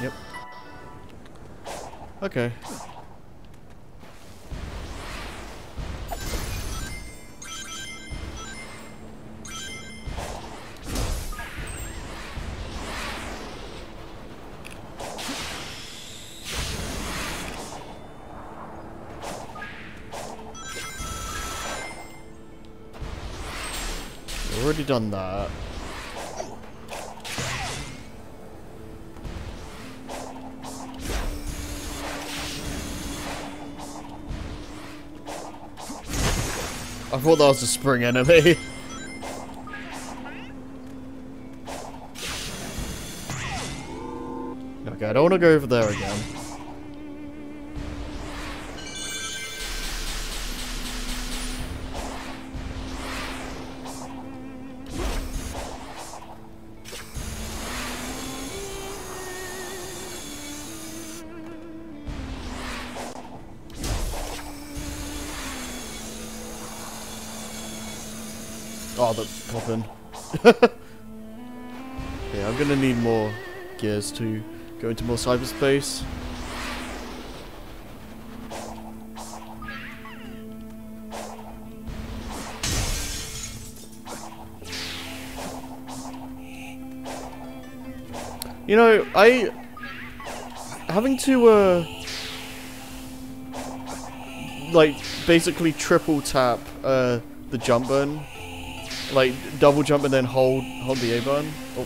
Yep. Okay. Already done that. I thought that was a spring enemy. Okay, I don't want to go over there again. Oh, that's popping. Yeah, I'm gonna need more gears to go into more cyberspace. You know, I... having to, like, basically triple tap, the jump button. Like, double jump and then hold the A button. Oh,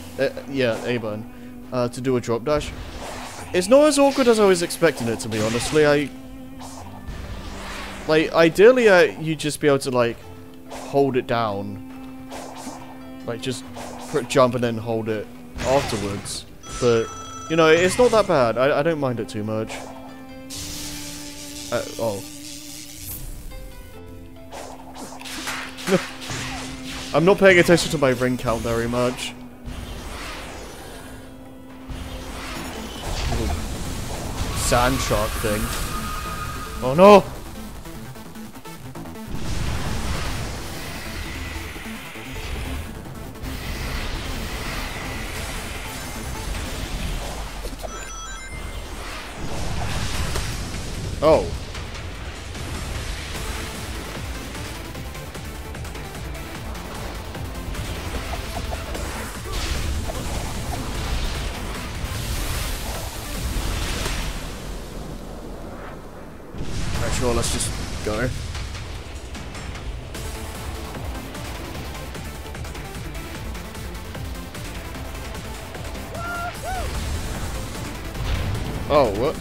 yeah, A button. To do a drop dash. It's not as awkward as I was expecting it to be, honestly. Like, ideally, you'd just be able to, like, hold it down. Like, just jump and then hold it afterwards. But, you know, it's not that bad. I don't mind it too much. Oh. I'm not paying attention to my ring count very much. Little sand shark thing. Oh no! Oh. Let's just go. Oh, what?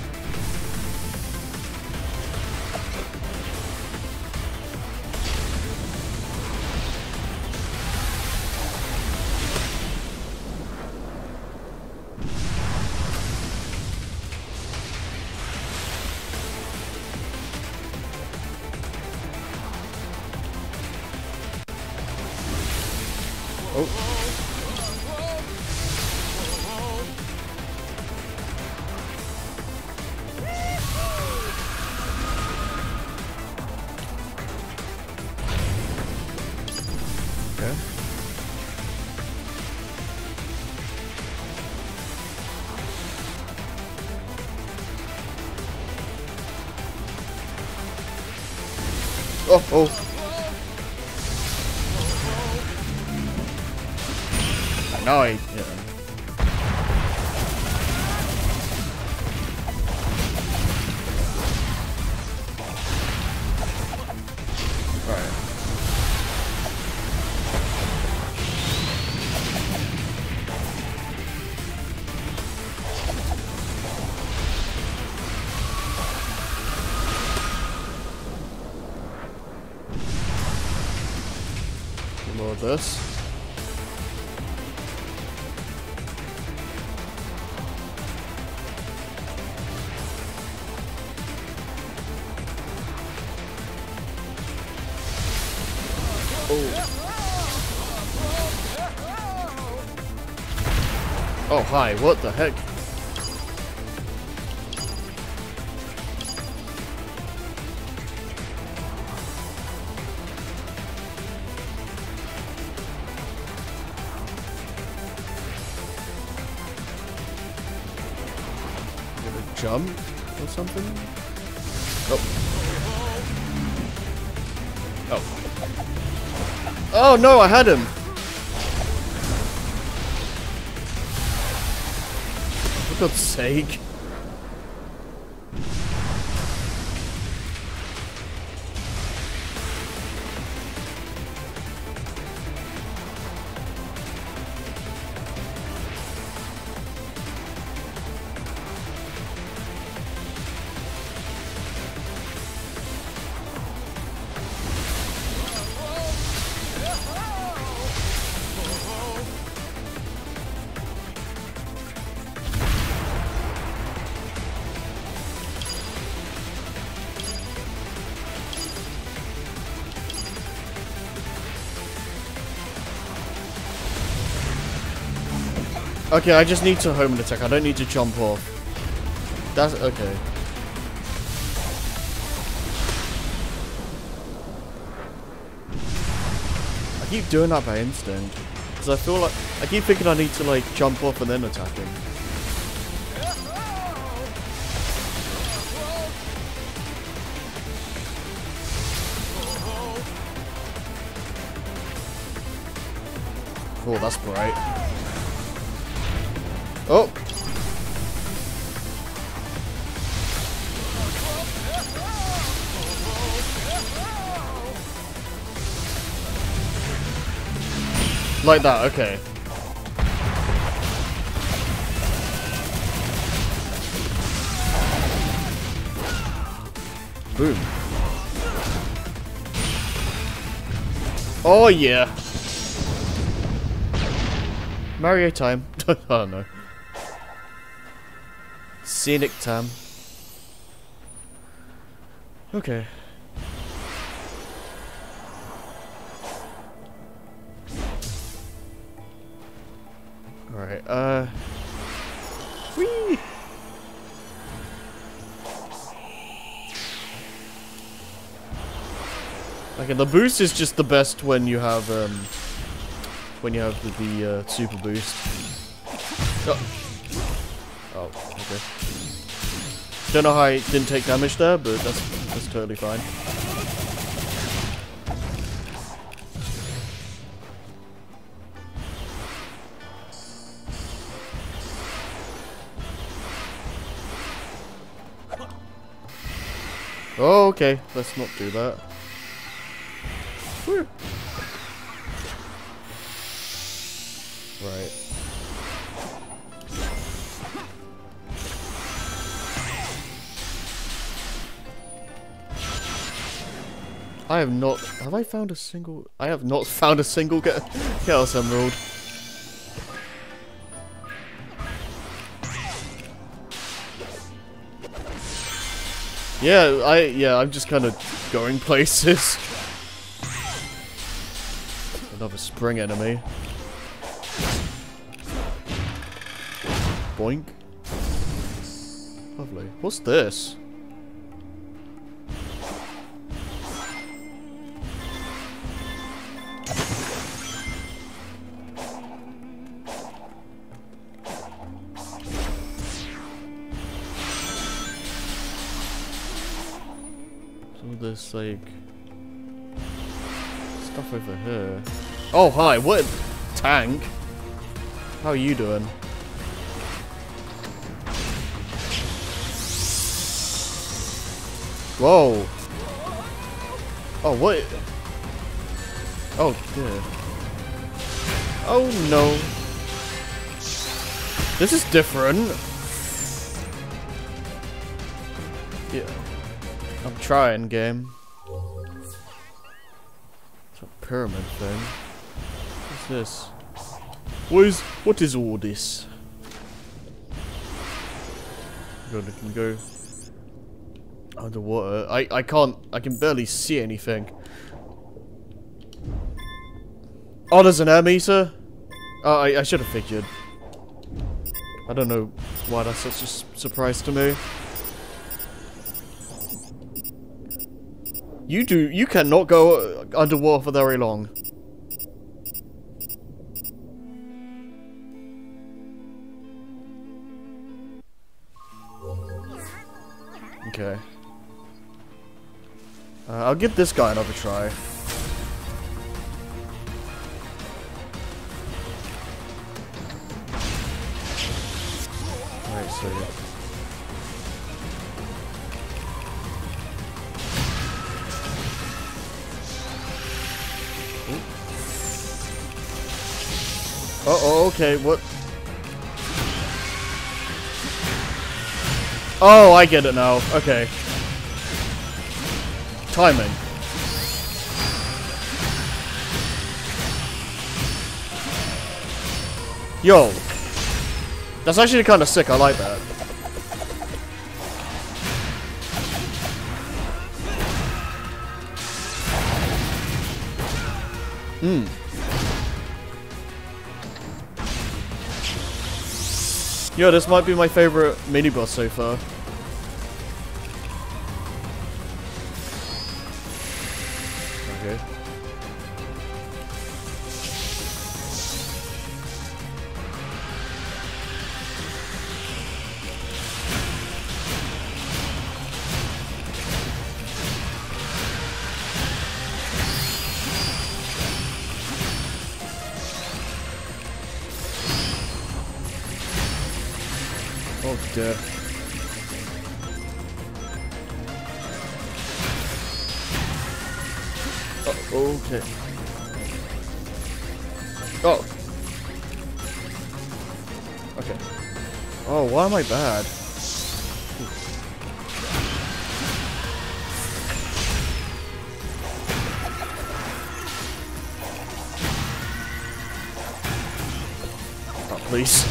Oh, oh. No, I... yeah. This. Oh. Oh, hi, what the heck? jump or something? Oh. Oh. Oh no, I had him! For God's sake. Okay, I just need to home attack. I don't need to jump off. That's okay. I keep doing that by instinct. Because I feel like... I keep thinking I need to, like, jump off and then attack him. Oh, that's bright. Oh! Like that, okay. Boom. Oh yeah! Mario time. I don't know. Scenic time. Okay. Alright, whee! Okay, the boost is just the best when you have the super boost. Oh. Oh, okay. Don't know how I didn't take damage there, but that's totally fine. Oh, okay. Let's not do that. Whew. Right. I have not. Have I found a single? I have not found a single Chaos Emerald. Yeah, I'm just kind of going places. Another spring enemy. Boink. Lovely. What's this? This like stuff over here. Oh hi, what a tank! How are you doing? Whoa! Oh what? Oh dear! Oh no! This is different. Yeah. I'm trying, game. It's a pyramid thing. What's this? What is all this? God, I can go underwater. I can barely see anything. Oh, there's an air meter? Oh, I should have figured. I don't know why that's such a surprise to me. You cannot go underwater for very long. Okay. I'll give this guy another try. Wait, so... Uh-oh, okay, what? Oh, I get it now. Okay. Timing. Yo. That's actually kind of sick. I like that. Hmm. Yo, this might be my favorite mini-boss so far. Okay. Oh dear. Oh, okay. Oh. Okay. Oh, why am I bad? Oh, please.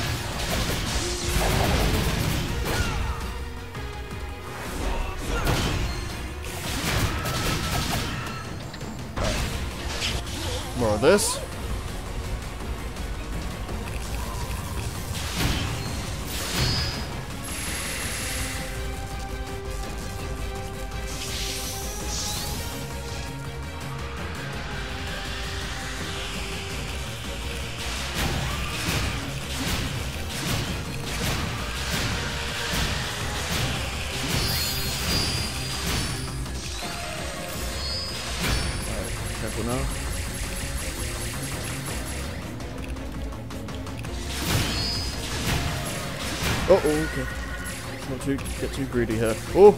More of this. Careful now. Oh, okay. Let's not get too greedy here. Oh!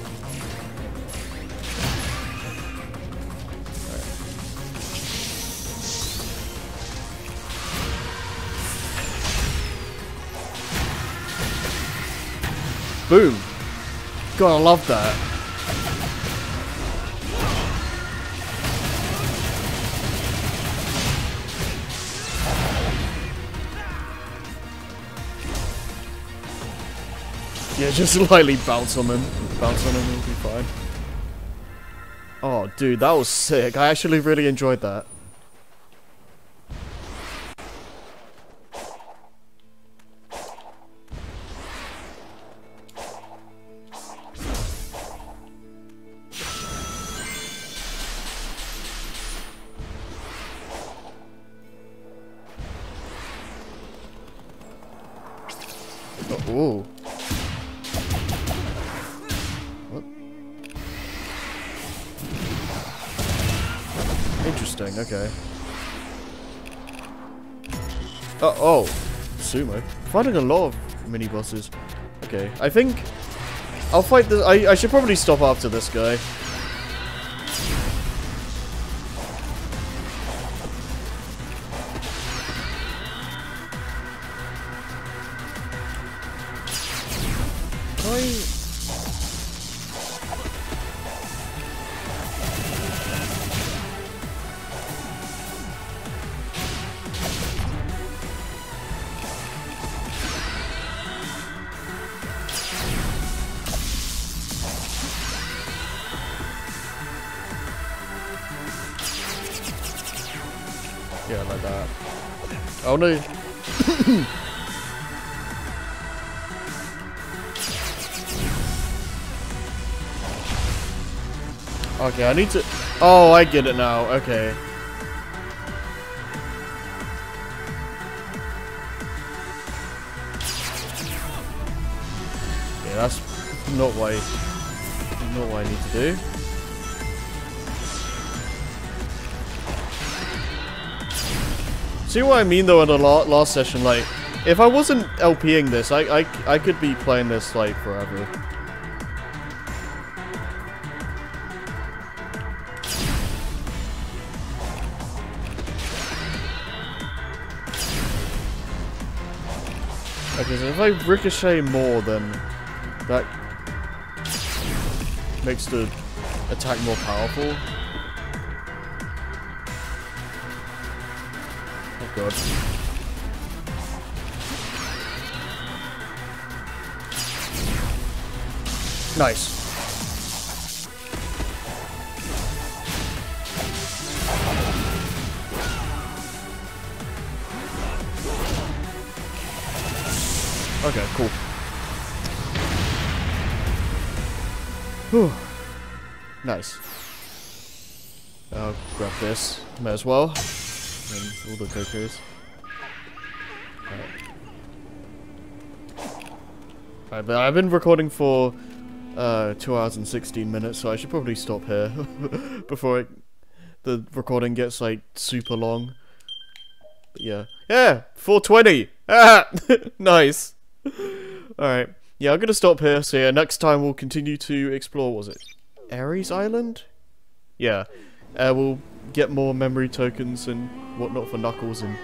Right. Boom! God, I love that. Yeah, just lightly bounce on him. Bounce on him, it'll be fine. Oh, dude, that was sick. I actually really enjoyed that. Oh, ooh. Interesting, okay. Oh, sumo. Fighting a lot of mini bosses. Okay, I think I'll fight this. I should probably stop after this guy. Yeah, like that. Oh no! Okay, I need to... Oh, I get it now. Okay. Yeah, that's not why... know what I need to do. See what I mean though in the last session, like, if I wasn't LPing this, I could be playing this, like, forever. Okay, so if I ricochet more, then that makes the attack more powerful. Oh god. Nice. Okay, cool. Whew. Nice. I'll grab this. May as well. And all the cocos. Alright. Alright, but I've been recording for 2 hours and 16 minutes, so I should probably stop here before the recording gets, like, super long. But yeah. Yeah! 420! Ah! Nice! Alright, yeah, I'm gonna stop here, so yeah, next time we'll continue to explore, was it Ares Island? Yeah, we'll get more memory tokens and whatnot for Knuckles, and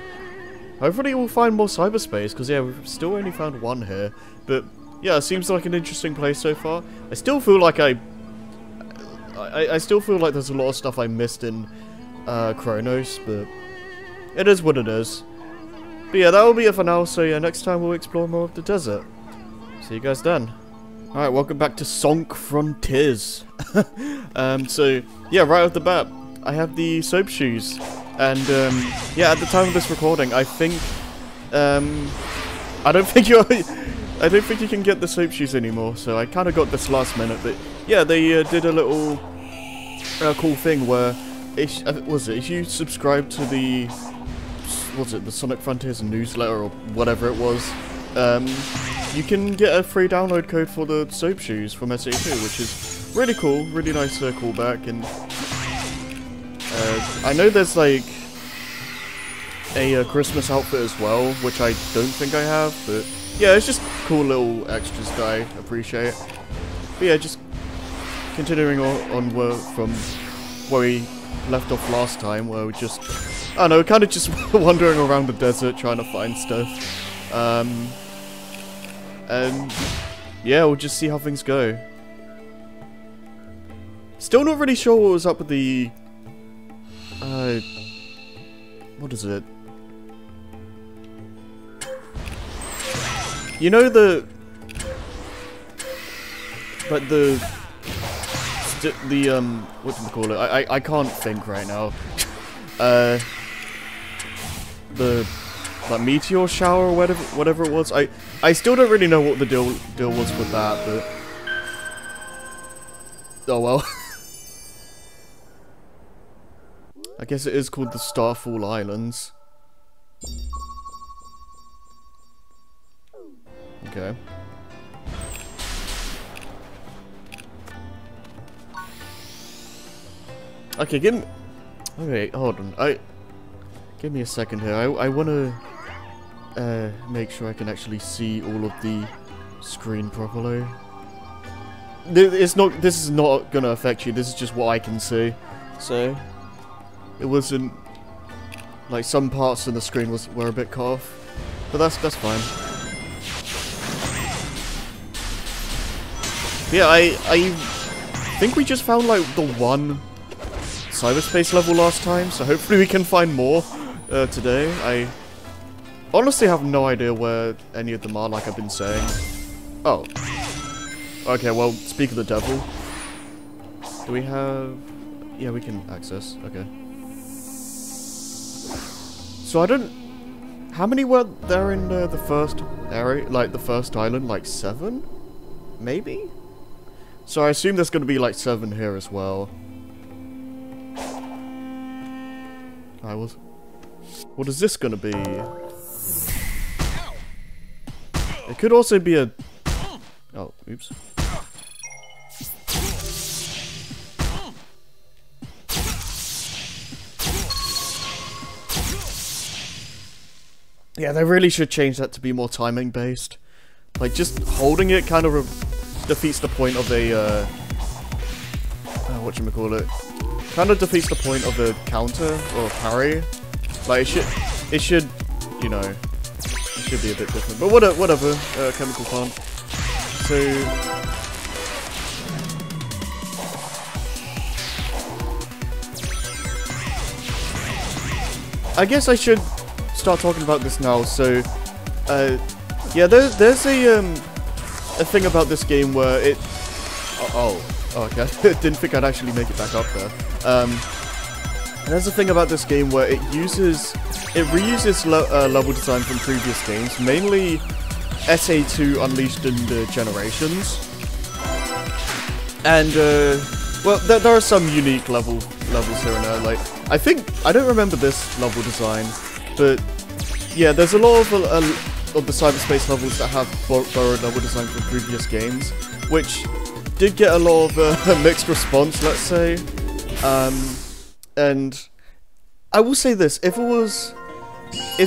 hopefully we'll find more cyberspace, because yeah, we've still only found one here, but yeah, it seems like an interesting place so far. I still feel like I still feel like there's a lot of stuff I missed in Chronos, but it is what it is. But yeah, that will be it for now, so yeah, next time we'll explore more of the desert. See you guys then. Alright, welcome back to Sonic Frontiers. So, yeah, right off the bat, I have the soap shoes. And, yeah, at the time of this recording, I think, I don't think you can get the soap shoes anymore, so I kind of got this last minute, but yeah, they did a little cool thing where, if you subscribe to the... was it the Sonic Frontiers newsletter or whatever it was, you can get a free download code for the soap shoes from SA2, which is really cool, really nice callback. And I know there's like a Christmas outfit as well, which I don't think I have, but yeah, it's just cool little extras that I appreciate. But yeah, just continuing on from where we left off last time, where we just... I don't know, kind of just wandering around the desert trying to find stuff. And yeah, we'll just see how things go. Still not really sure what was up with the... what is it? You know the... like the whatchamacallit? I can't think right now. The meteor shower or whatever it was. I still don't really know what the deal was with that, but oh well. I guess it is called the Starfall Islands. Okay. Okay, give me... okay, hold on. Give me a second here. I want to make sure I can actually see all of the screen properly. It's not... this is not gonna affect you. This is just what I can see. So it wasn't like some parts of the screen were a bit cut off, but that's fine. Yeah, I think we just found like the one cyberspace level last time, so hopefully we can find more today. I honestly have no idea where any of them are, like I've been saying. Oh. Okay, well, speak of the devil. Do we have... yeah, we can access. Okay. So I don't... how many were there in the first area? Like, the first island? Like, 7? Maybe? So I assume there's going to be, like, 7 here as well. I was... what is this gonna be? It could also be a... oh, oops. Yeah, they really should change that to be more timing based. Like, just holding it kind of defeats the point of a, kind of defeats the point of the counter or parry. Like, it should, you know, it should be a bit different. But whatever, Chemical Plant. So... I guess I should start talking about this now. So, yeah, there's a thing about this game where it... Oh, okay. Didn't think I'd actually make it back up there. There's a thing about this game where it reuses level design from previous games, mainly SA2, Unleashed, and Generations. And well, there are some unique levels here and there. Like, I think I don't remember this level design, but yeah, there's a lot of the cyberspace levels that have borrowed level design from previous games, which did get a lot of mixed response, let's say. And I will say this: if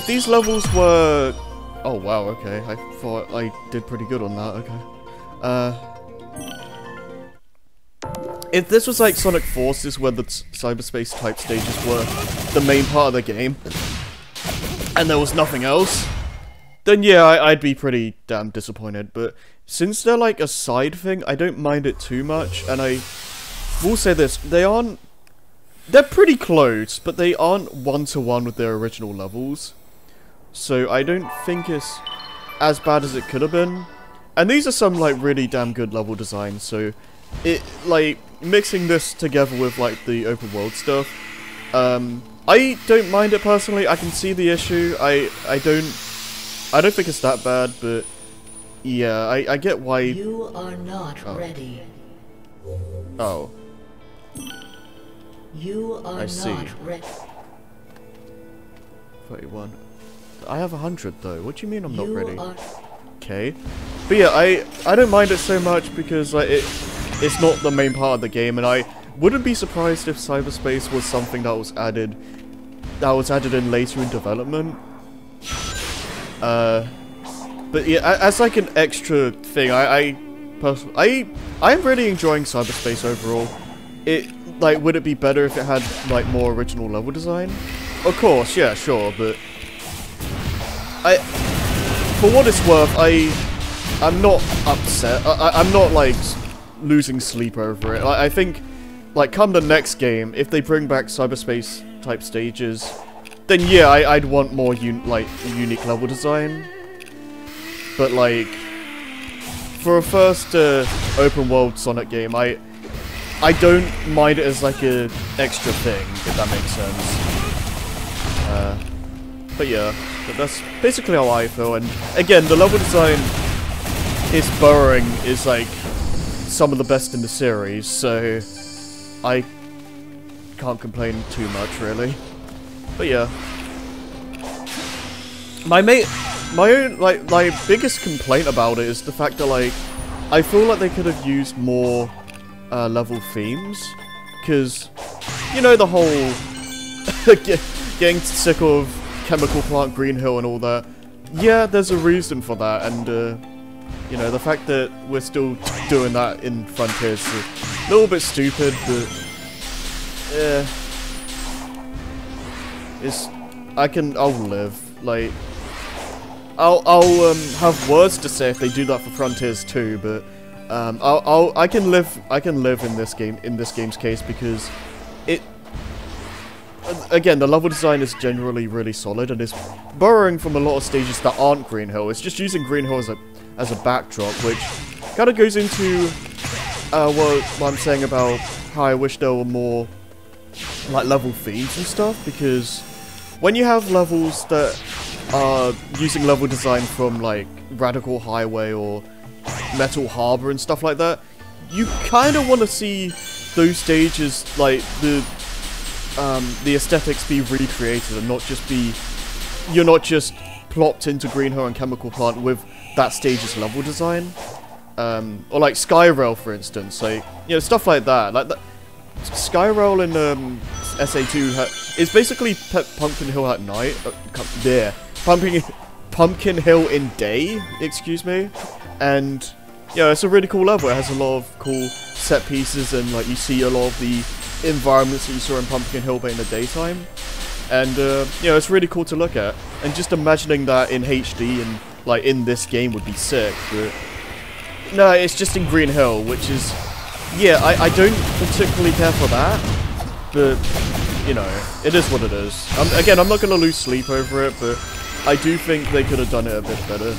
these levels were... Oh wow, okay, I thought I did pretty good on that. Okay. If this was like Sonic Forces, where the cyberspace type stages were the main part of the game, and there was nothing else, then yeah, I'd be pretty damn disappointed. But since they're like a side thing, I don't mind it too much. And I will say this, they're pretty close, but they aren't one-to-one with their original levels. So I don't think it's as bad as it could have been. And these are some like really damn good level designs, so... like, mixing this together with, like, the open world stuff, I don't mind it personally. I can see the issue. I don't think it's that bad, but yeah, I get why. You are not ready. Oh. You are not ready. 31. I have 100 though. What do you mean I'm not ready? Okay. But yeah, I don't mind it so much because, like, it's not the main part of the game, and I wouldn't be surprised if cyberspace was something that was added in later in development. But yeah, as like an extra thing, I'm really enjoying cyberspace overall. It, like, would it be better if it had like more original level design? Of course, yeah, sure, but for what it's worth, I'm not upset. I'm not like losing sleep over it. I think, like, come the next game, if they bring back cyberspace type stages, then yeah, I'd want more unique level design. But like, for a first open world Sonic game, I don't mind it as like a extra thing, if that makes sense. But yeah, that's basically how I feel. And again, the level design is burrowing is like some of the best in the series, so I can't complain too much, really. But yeah, my biggest complaint about it is the fact that, like, I feel like they could have used more level themes, because, you know, the whole getting sick of Chemical Plant, Green Hill, and all that. Yeah, there's a reason for that, and you know, the fact that we're still doing that in Frontiers is a little bit stupid, but yeah, I'll live. Like, I'll have words to say if they do that for Frontiers too, but I can live in this game, in this game's case, because it, again, the level design is generally really solid, and it's borrowing from a lot of stages that aren't Green Hill. It's just using Green Hill as a backdrop, which kind of goes into what I'm saying about how I wish there were more like level themes and stuff, because when you have levels that are using level design from like Radical Highway or Metal Harbor and stuff like that, you kind of want to see those stages, like, the aesthetics be recreated and not just be... You're not just plopped into Green Hill and Chemical Plant with that stage's level design. Or like Sky Rail, for instance. Like, you know, stuff like that. Like, Sky Rail in SA2 is basically Pumpkin Hill at night. Pumpkin Pumpkin Hill in day, excuse me. And yeah, it's a really cool level. It has a lot of cool set pieces, and like you see a lot of the environments that you saw in Pumpkin Hill but in the daytime. And you know, it's really cool to look at. And just imagining that in HD and like in this game would be sick. But no, it's just in Green Hill, which is, yeah, I don't particularly care for that, but, you know, it is what it is. Again, I'm not going to lose sleep over it, but I do think they could have done it a bit better.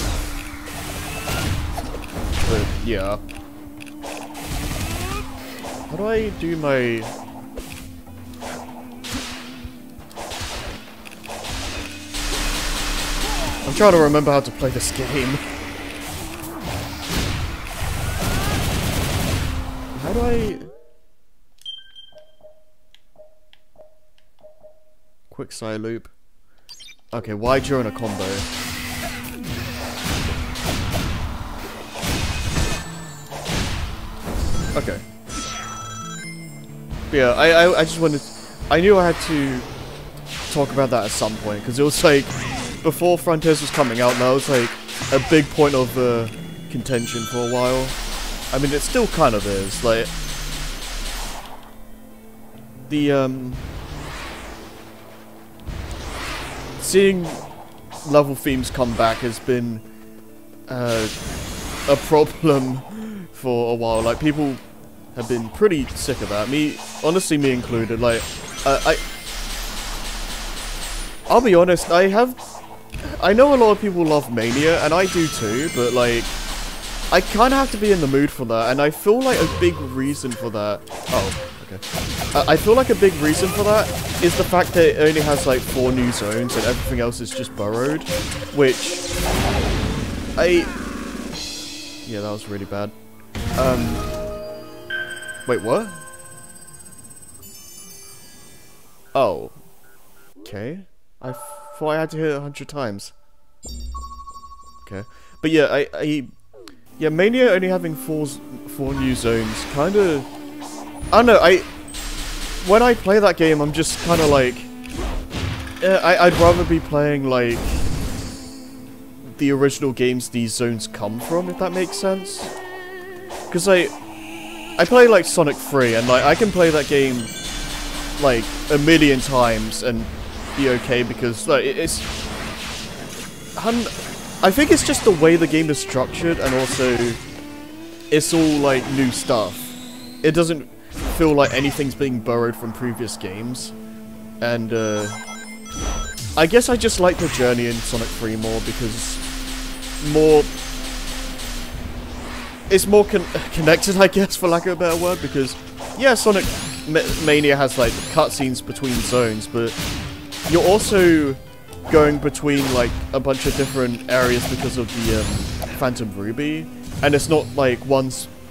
But, yeah. How do I do my... I'm trying to remember how to play this game. How do I... Quick side loop. Okay, why during a combo? Okay. But yeah, I just wanted... I knew I had to talk about that at some point, because it was like... Before Frontiers was coming out, and that was like a big point of contention for a while. I mean, it still kind of is, like, the, seeing level themes come back has been, a problem for a while. Like, people have been pretty sick of that, me, honestly, me included. Like, I'll be honest, I know a lot of people love Mania, and I do too, but, like, I kind of have to be in the mood for that, and I feel like a big reason for that... Oh, okay. I feel like a big reason for that is the fact that it only has, like, 4 new zones and everything else is just burrowed, which... Yeah, that was really bad. Wait, what? Oh. Okay. I thought I had to hit it 100 times. Okay. But yeah, yeah, Mania only having four new zones, kind of... I don't know, when I play that game, I'm just kind of like... I'd rather be playing, like... the original games these zones come from, if that makes sense. Because, like... I play, like, Sonic 3, and, like, I can play that game... like, a million times, and be okay, because, like, it's... I think it's just the way the game is structured, and also it's all like new stuff. It doesn't feel like anything's being borrowed from previous games. And I guess I just like the journey in Sonic 3 more, because it's more connected, I guess, for lack of a better word, because yeah, Sonic Mania has like cutscenes between zones, but you're also going between like a bunch of different areas because of the Phantom Ruby, and it's not like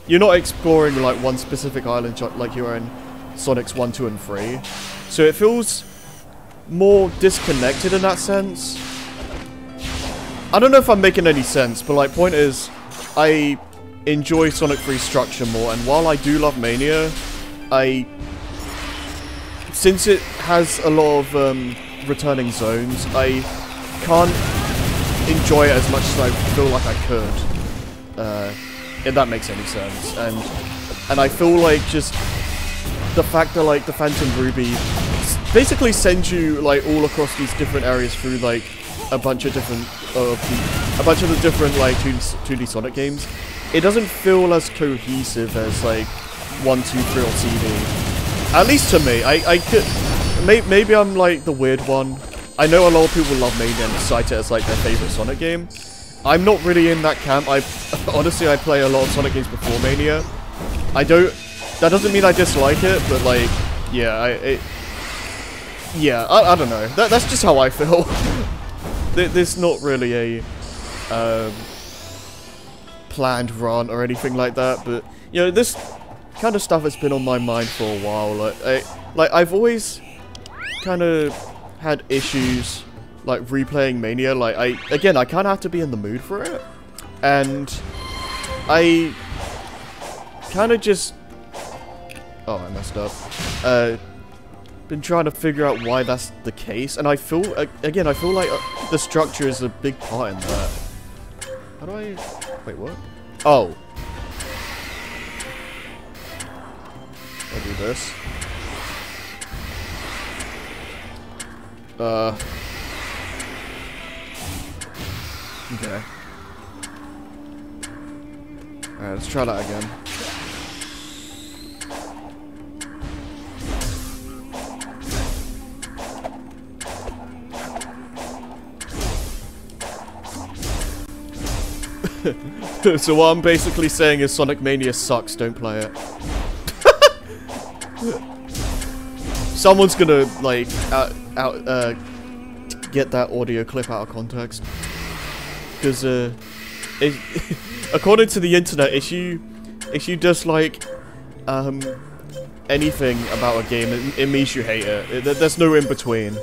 you're not exploring like one specific island like you're in Sonic's 1, 2, and 3, so it feels more disconnected in that sense. I don't know if I'm making any sense, but like, point is, I enjoy Sonic 3's structure more, and while I do love Mania, since it has a lot of returning zones, I can't enjoy it as much as I feel like I could, if that makes any sense. And I feel like just the fact that like the Phantom Ruby basically sends you like all across these different areas through like a bunch of the different like 2D Sonic games, it doesn't feel as cohesive as like 1, 2, 3 or CD, at least to me. I could. Maybe I'm, like, the weird one. I know a lot of people love Mania and cite it as, like, their favourite Sonic game. I'm not really in that camp. Honestly, I play a lot of Sonic games before Mania. That doesn't mean I dislike it, but, like, yeah, I don't know. That's just how I feel. There's not really a planned run or anything like that, but, you know, this kind of stuff has been on my mind for a while. I've always... kind of had issues like replaying Mania. Like, I kind of have to be in the mood for it, and I kind of just, oh, I messed up, been trying to figure out why that's the case, and I feel, again, I feel like the structure is a big part in that. How do I... Wait, what? Oh. I'll do this. Okay. Alright, let's try that again. So what I'm basically saying is Sonic Mania sucks, don't play it. Someone's gonna, like, get that audio clip out of context. Because, according to the internet, if you dislike, anything about a game, it means you hate it. There's no in-between.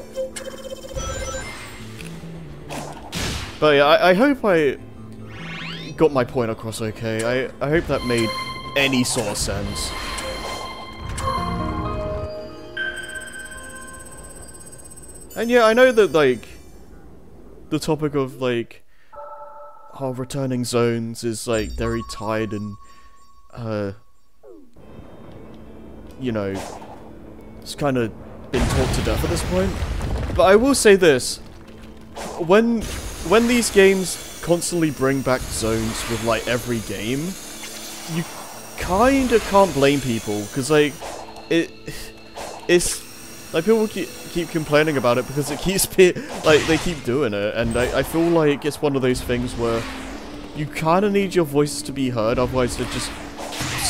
But yeah, I hope I got my point across okay. I hope that made any sort of sense. And yeah, I know that, like, the topic of, like, how returning zones is, like, very tied and, you know, it's kind of been talked to death at this point. But I will say this, when these games constantly bring back zones with, like, every game, you kind of can't blame people, because, like, it's like people keep complaining about it because it keeps like they keep doing it, and I feel like it's one of those things where you kind of need your voices to be heard, otherwise they're just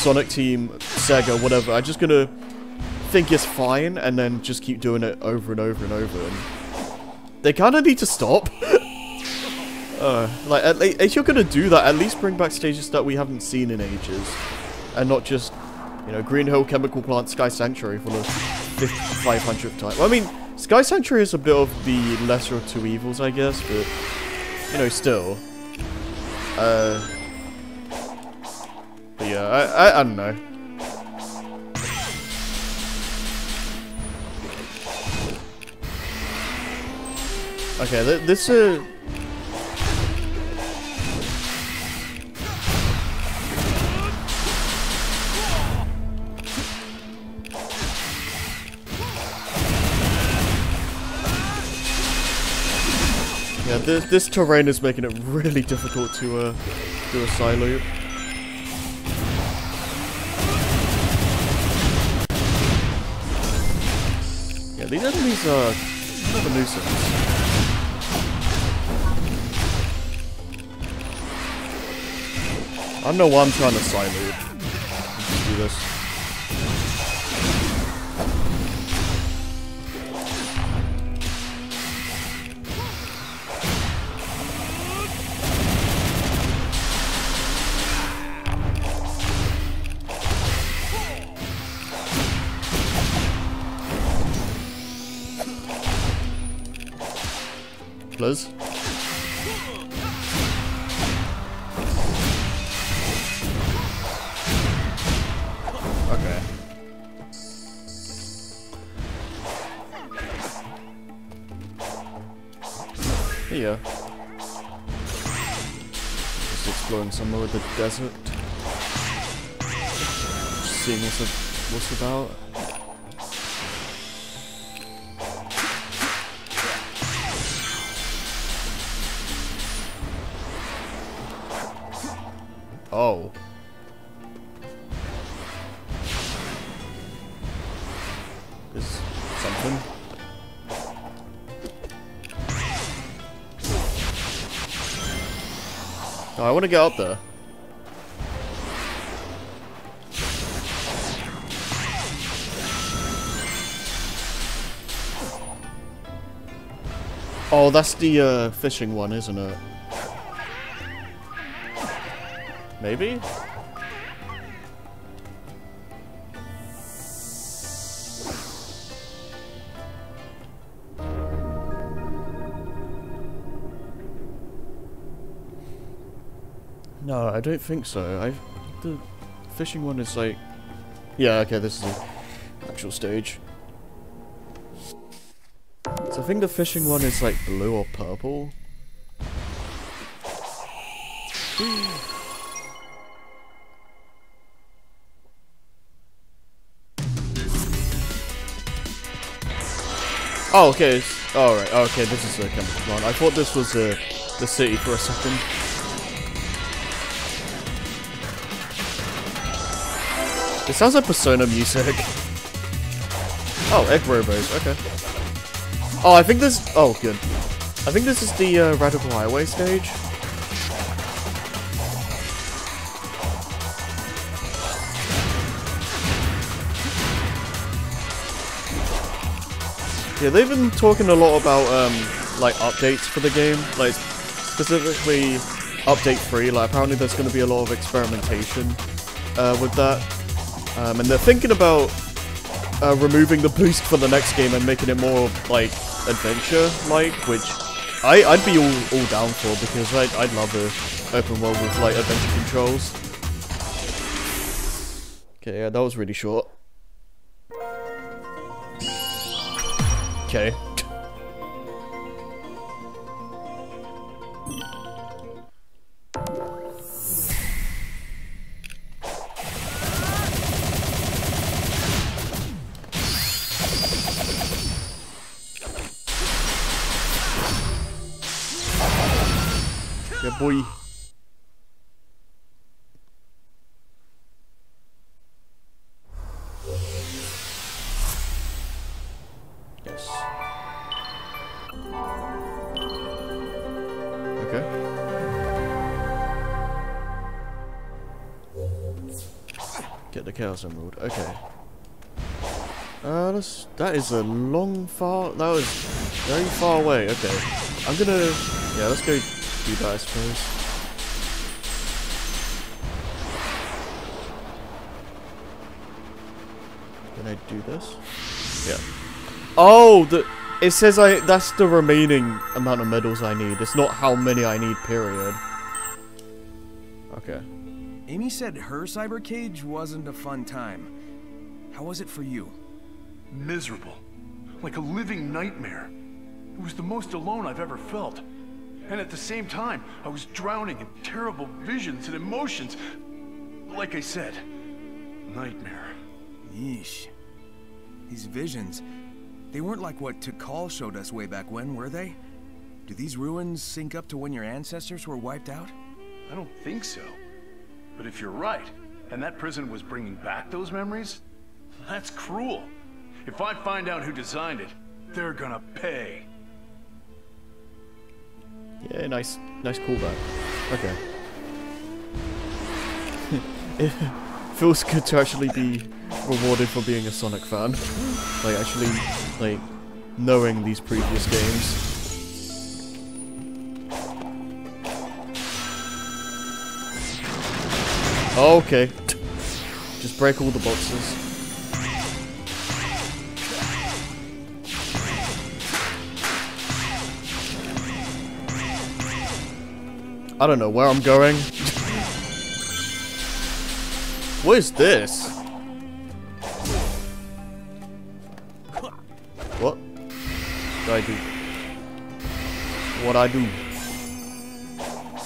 Sonic Team, SEGA, whatever, I'm just gonna think it's fine and then just keep doing it over and over and over, and they kind of need to stop. Like, if you're gonna do that, at least bring back stages that we haven't seen in ages. And not just, you know, Green Hill, Chemical Plant, Sky Sanctuary for the 500th time. Well, I mean, Sky Sanctuary is a bit of the lesser of two evils, I guess, but, you know, still. But yeah, I don't know. Okay, this yeah, this terrain is making it really difficult to do a side loop. Yeah, these enemies are kind of a nuisance. I don't know why I'm trying to side loop. Let's do this. Please. Okay. Here. Just exploring somewhere with the desert. Just seeing what's about. Oh. Is something? Oh, I want to get up there. Oh, that's the fishing one, isn't it? Maybe? No, I don't think so. The fishing one is like... Yeah, okay, this is an actual stage. I think the fishing one is like blue or purple. Oh, okay. Alright, okay, this is a chemical plant. I thought this was the city for a second. It sounds like Persona music. Oh, Egg Robos, okay. Oh, I think this... Oh, good. I think this is the Radical Highway stage. Yeah, they've been talking a lot about, like, updates for the game. Like, specifically update 3. Like, apparently there's going to be a lot of experimentation with that. And they're thinking about removing the boost for the next game and making it more, like, adventure-like, which I'd be all down for, because I'd love an open world with, like, adventure controls. Okay, yeah, that was really short. Okay. Yeah, boy. Chaos Emerald, okay. That is a long far, that was very far away, okay. I'm gonna, yeah, let's go do that, I suppose. Can I do this? Yeah. Oh, it says that's the remaining amount of medals I need. It's not how many I need, period. Okay. Amy said her cyber cage wasn't a fun time. How was it for you? Miserable. Like a living nightmare. It was the most alone I've ever felt. And at the same time, I was drowning in terrible visions and emotions. Like I said, nightmare. Yeesh. These visions, they weren't like what Tikal showed us way back when, were they? Do these ruins sync up to when your ancestors were wiped out? I don't think so. But if you're right, and that prison was bringing back those memories, that's cruel. If I find out who designed it, they're gonna pay. Yeah, nice callback. Okay. It feels good to actually be rewarded for being a Sonic fan. Like, actually, like, knowing these previous games. Okay. Just break all the boxes. I don't know where I'm going. What is this? What do I do? What I do?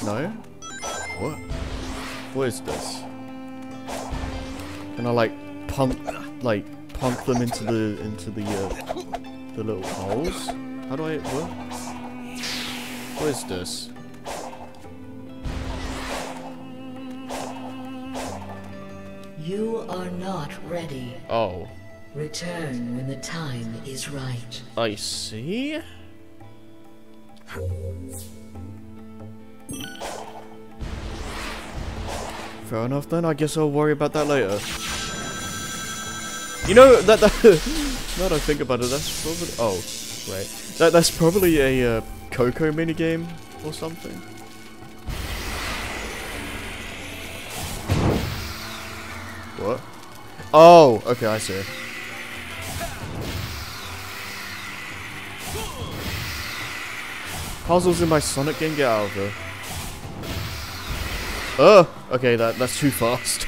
No? What? What is this? Can I like pump them into the little holes? How do I? What? What is this? You are not ready. Oh. Return when the time is right. I see. Fair enough then, I guess I'll worry about that later. You know, that now that I think about it, that's probably... Oh, right. That's probably a Coco minigame or something. What? Oh, okay, I see. Puzzles in my Sonic game, get out of here. Oh, okay, that's too fast.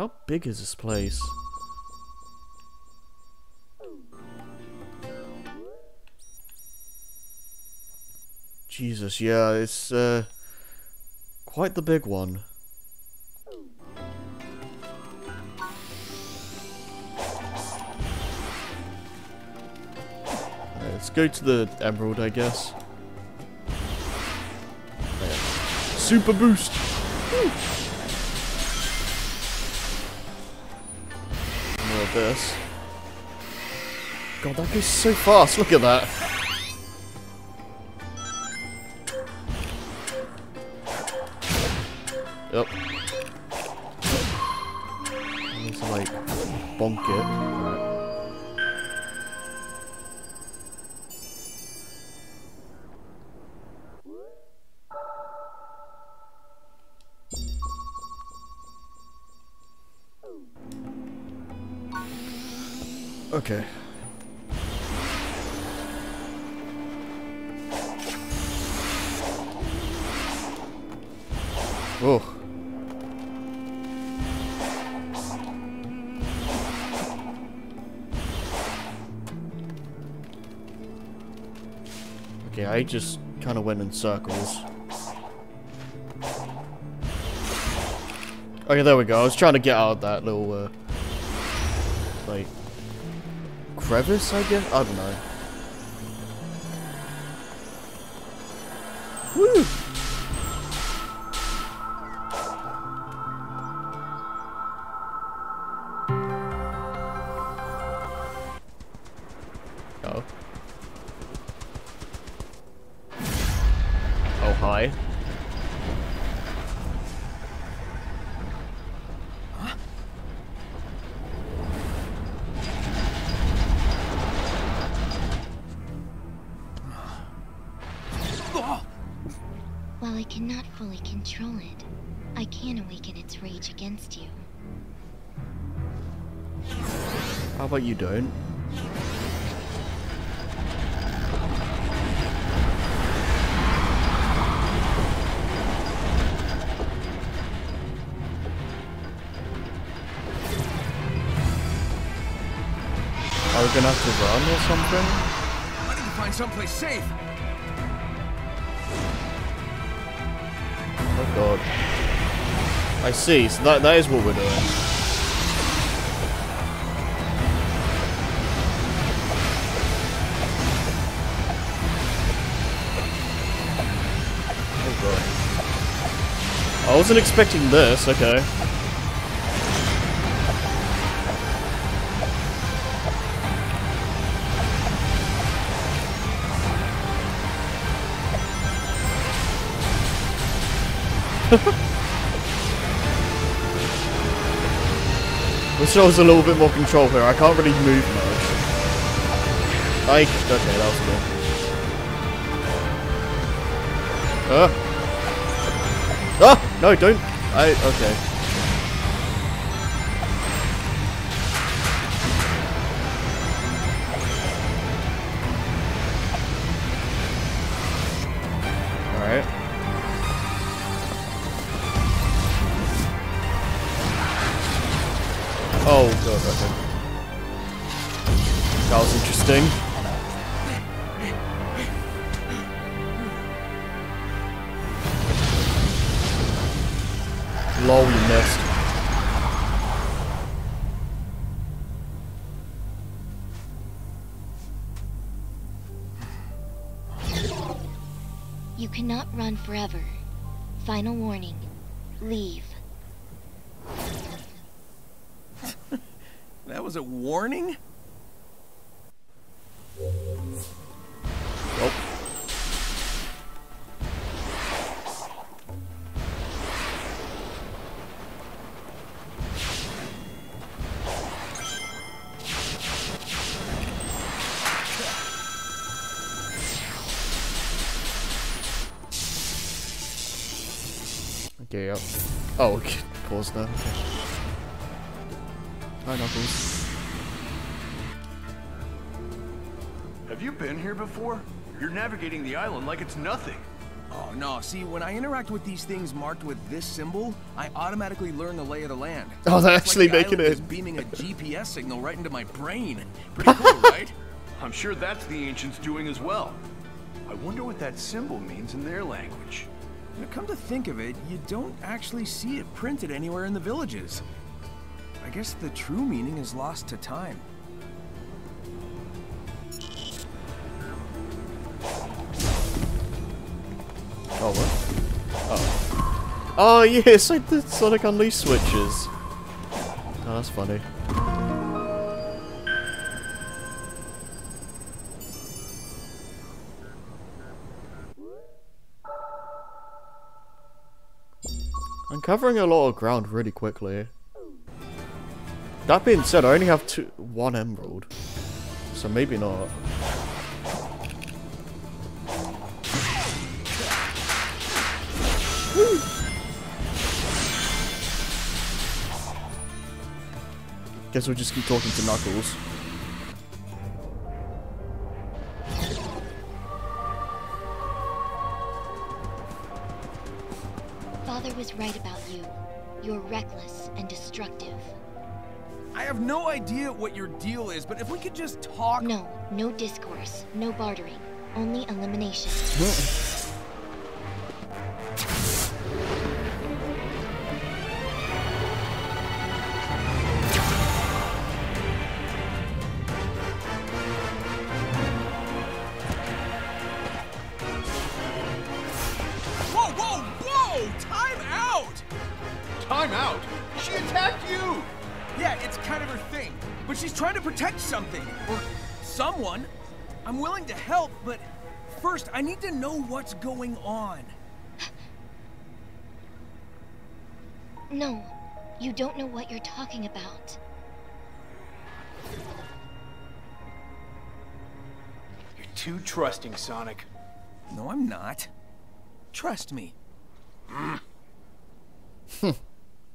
How big is this place? Jesus, yeah, it's quite the big one. Let's go to the Emerald, I guess. There. Super boost! Woo. More of this. God, that goes so fast, look at that! Yep. I need to, like, bonk it. Right. Okay. Oh. I just kind of went in circles. Okay, there we go. I was trying to get out of that little, like, crevice, I guess? I don't know. Woo! But you don't. Are we gonna have to run or something? I need to find someplace safe. Oh god. I see. So that is what we're doing. I wasn't expecting this, okay. This shows a little bit more control here. I can't really move much. Like, okay, that was good. Oh, no, don't. Okay. All right. Oh, God, okay. That was interesting. Lol, you missed. You cannot run forever. Final warning. Leave. That was a warning? Okay, yep. Oh, okay. Pause now. Hi, Knuckles. Have you been here before? You're navigating the island like it's nothing. Oh no, see, when I interact with these things marked with this symbol, I automatically learn the lay of the land. Oh, they're actually making it. It's beaming a GPS signal right into my brain. Pretty cool, right? I'm sure that's the ancients doing as well. I wonder what that symbol means in their language. Now, come to think of it, you don't actually see it printed anywhere in the villages. I guess the true meaning is lost to time. Oh, what? Oh. Oh, yeah, it's like the Sonic Unleashed switches. Oh, that's funny. I'm covering a lot of ground really quickly. That being said, I only have one emerald. So maybe not. Woo. Guess we'll just keep talking to Knuckles. Father was right about you. You're reckless and destructive. I have no idea what your deal is, but if we could just talk... No, no discourse, no bartering, only elimination. I need to know what's going on. No, you don't know what you're talking about. You're too trusting, Sonic. No, I'm not. Trust me.